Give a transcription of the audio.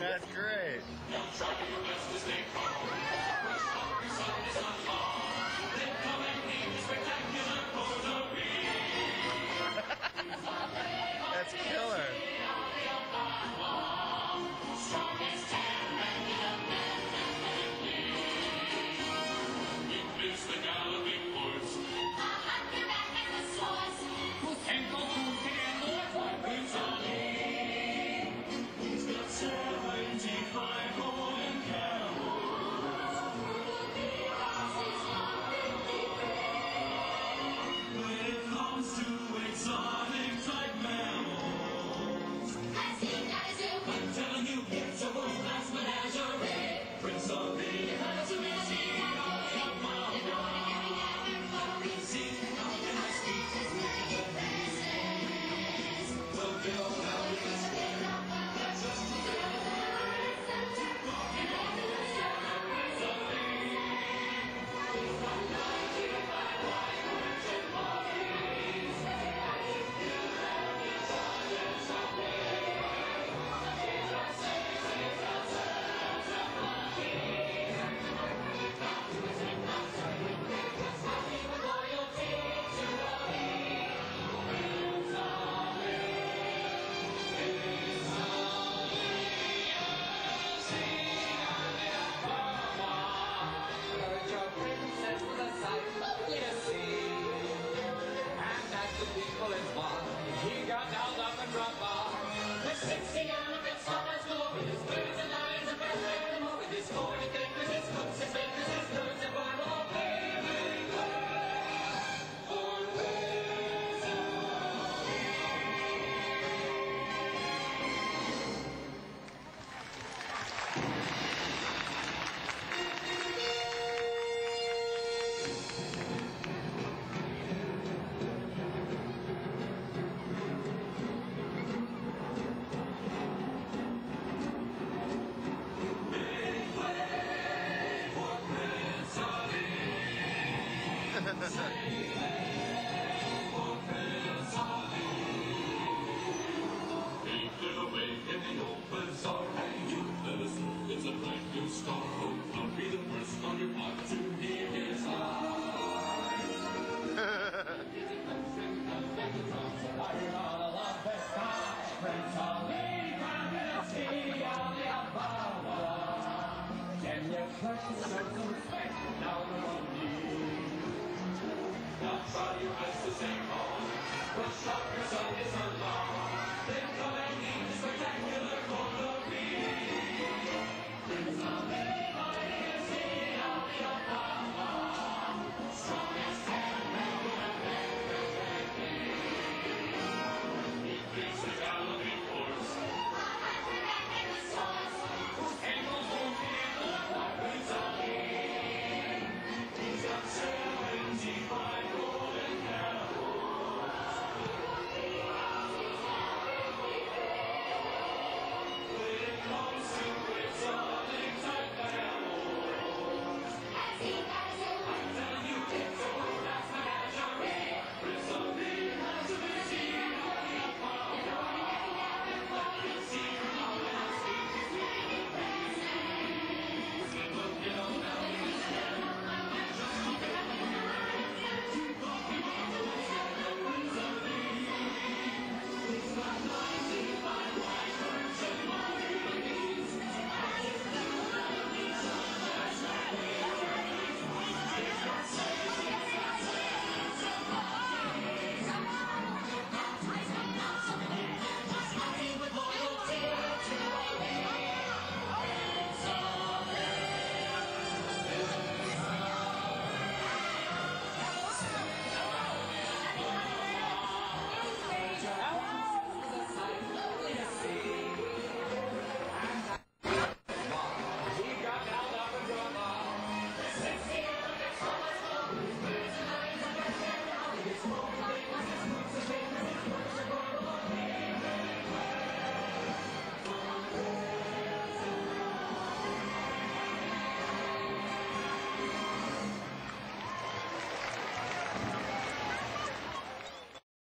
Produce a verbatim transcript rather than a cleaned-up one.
That's great. That's killer. He got down off and dropped off. With sixty elephant stars, go with his birds and lions and best animal, with his forty fingers, his cooks, his bakers, his birds and wine, all paving for wisdom. It's a brand new start. I'll be the first on your part to hear his eyes. Spectacular for the beat. Prince of